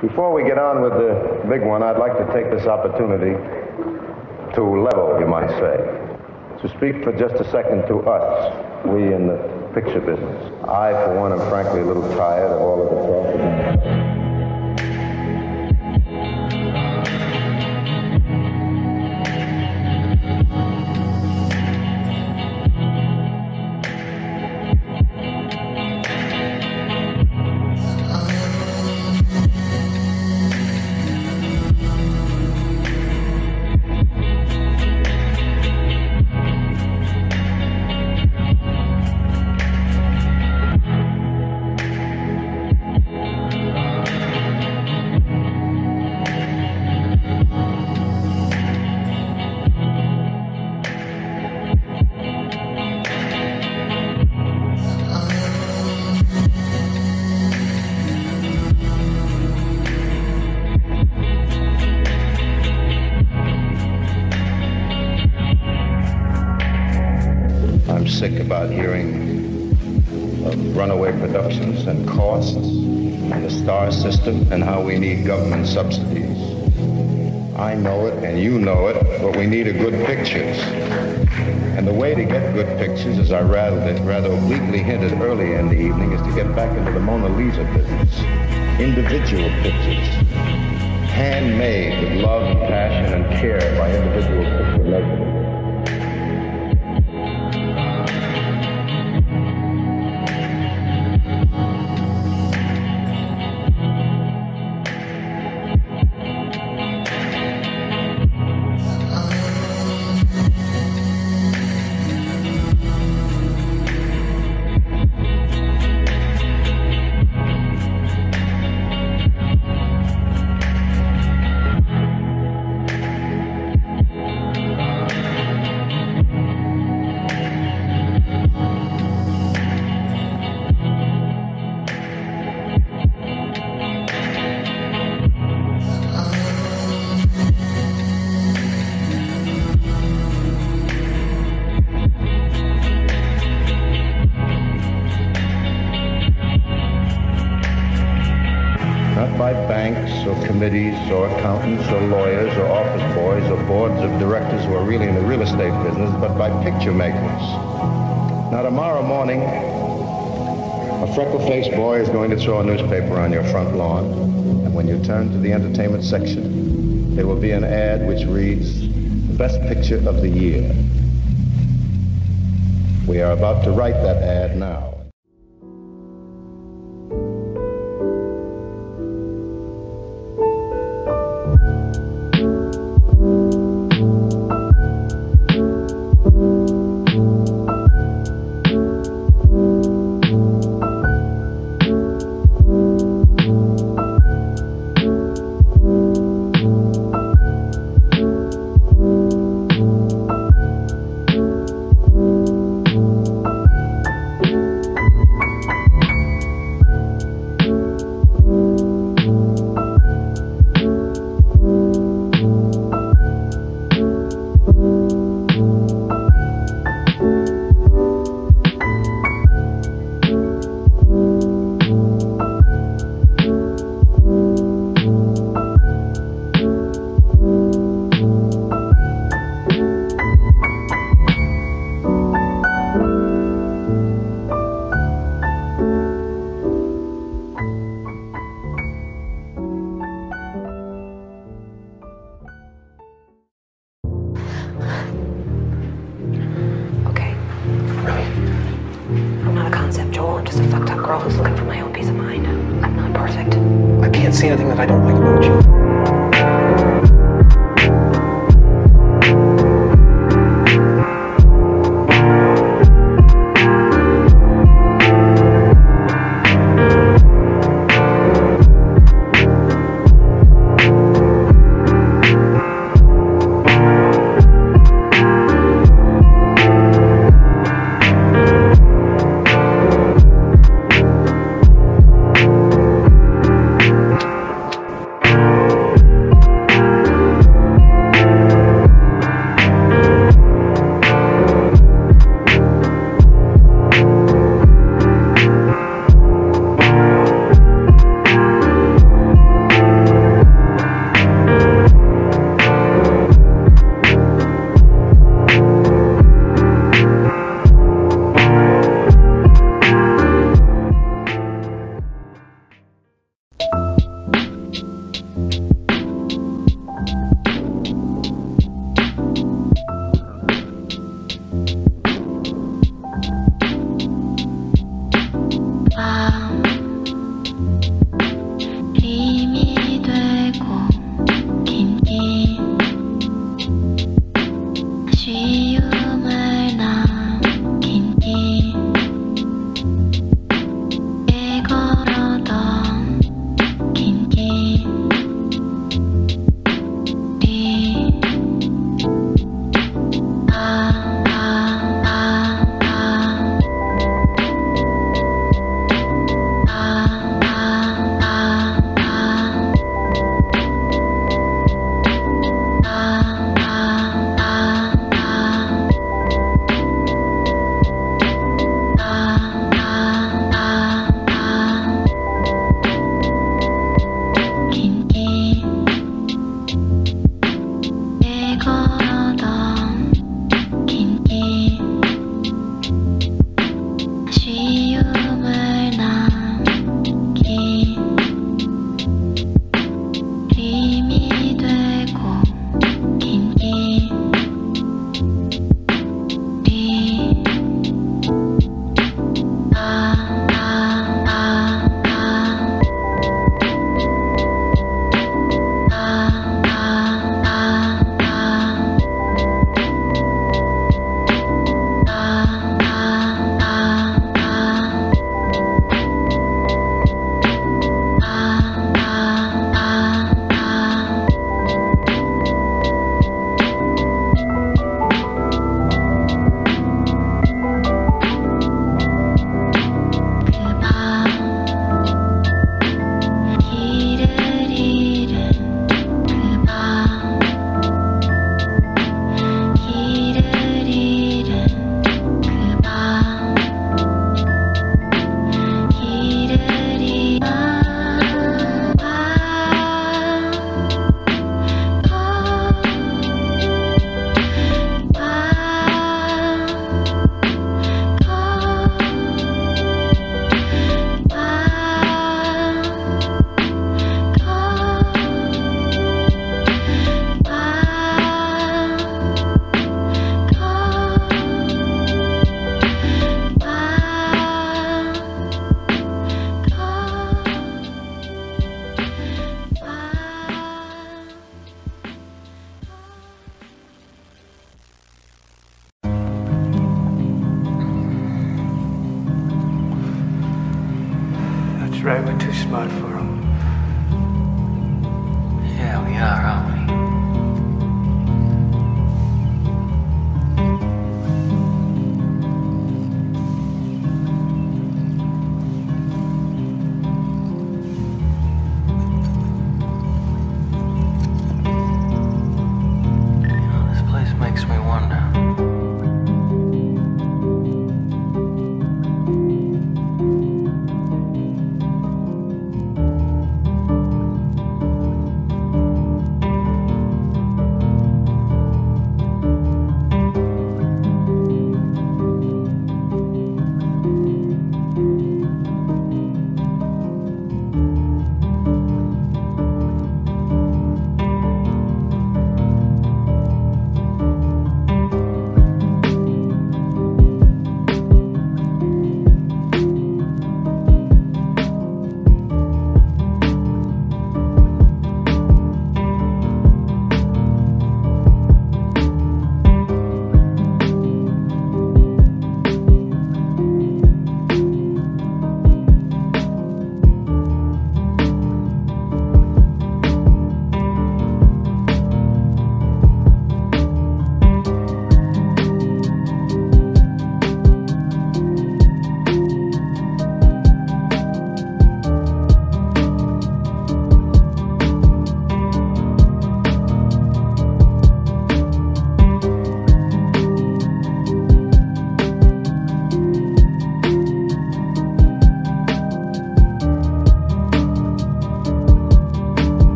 Before we get on with the big one, I'd like to take this opportunity to level, you might say, to speak for just a second to us, we in the picture business. I, for one, am frankly a little tired of all of the talk about. Sick about hearing of runaway productions and costs and the star system and how we need government subsidies. I know it and you know it, but we need a good pictures. And the way to get good pictures, as I rather obliquely hinted earlier in the evening, is to get back into the Mona Lisa business. Individual pictures, handmade with love and passion and care by individual picture makers. By banks or committees or accountants or lawyers or office boys or boards of directors who are really in the real estate business, but by picture makers. Now tomorrow morning, a freckle-faced boy is going to throw a newspaper on your front lawn, and when you turn to the entertainment section, there will be an ad which reads, "The best picture of the year." We are about to write that ad now.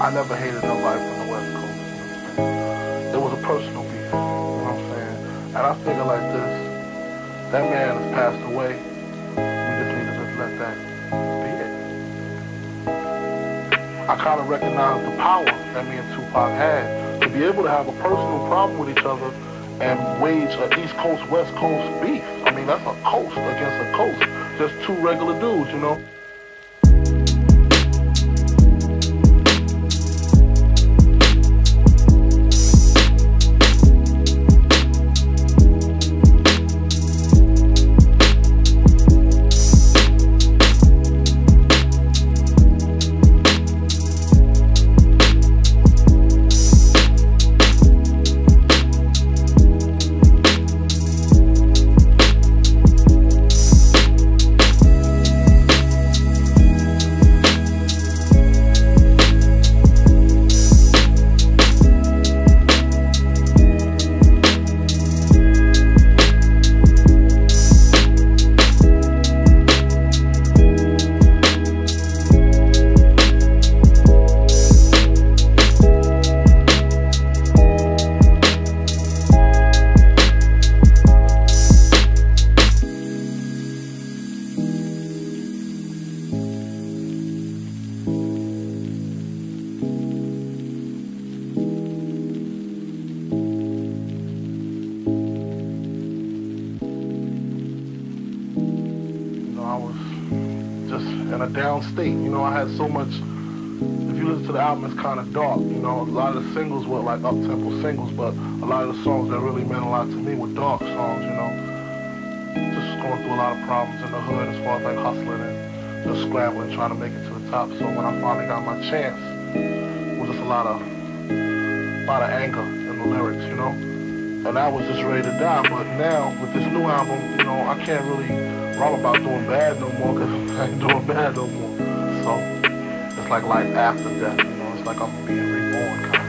I never hated nobody from the West Coast. It was a personal beef, you know what I'm saying? And I figure like this, that man has passed away. We just need to just let that be it. I kind of recognize the power that me and Tupac had to be able to have a personal problem with each other and wage an East Coast, West Coast beef. I mean, that's a coast against a coast. Just two regular dudes, you know? In a down state, you know, I had so much. If you listen to the album, it's kind of dark, you know. A lot of the singles were like up-tempo singles, but a lot of the songs that really meant a lot to me were dark songs, you know. Just going through a lot of problems in the hood as far as like hustling and just scrambling, trying to make it to the top. So when I finally got my chance, it was just a lot of anger in the lyrics, you know. And I was just ready to die. But now with this new album, you know, I can't really. I'm about doing bad no more, because I ain't doing bad no more. So, it's like life after death, you know, it's like I'm being reborn, kind of.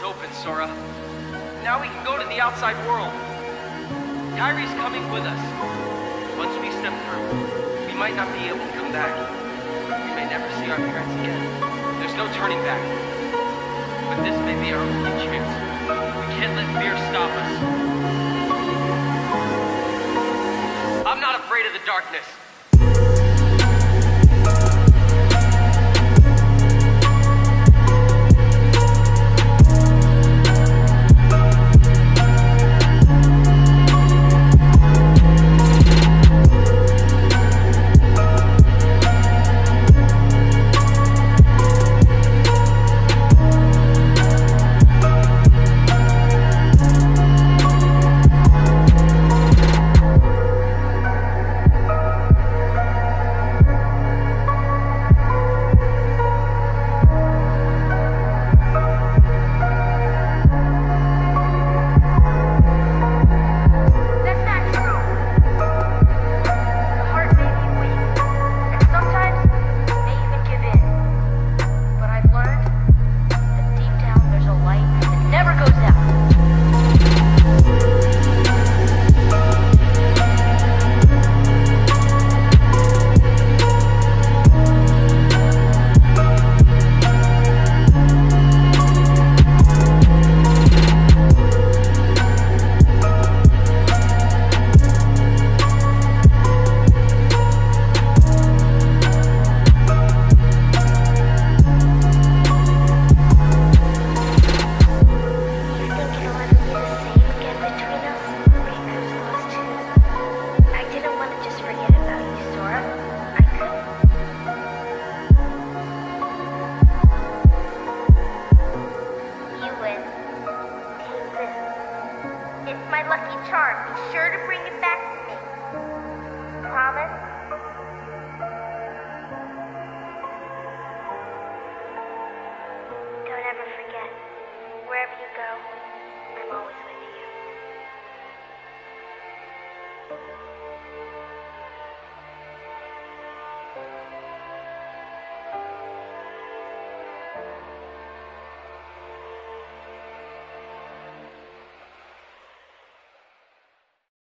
Open, Sora. Now we can go to the outside world. Kairi's coming with us. Once we step through, we might not be able to come back. We may never see our parents again. There's no turning back. But this may be our only chance. We can't let fear stop us. I'm not afraid of the darkness.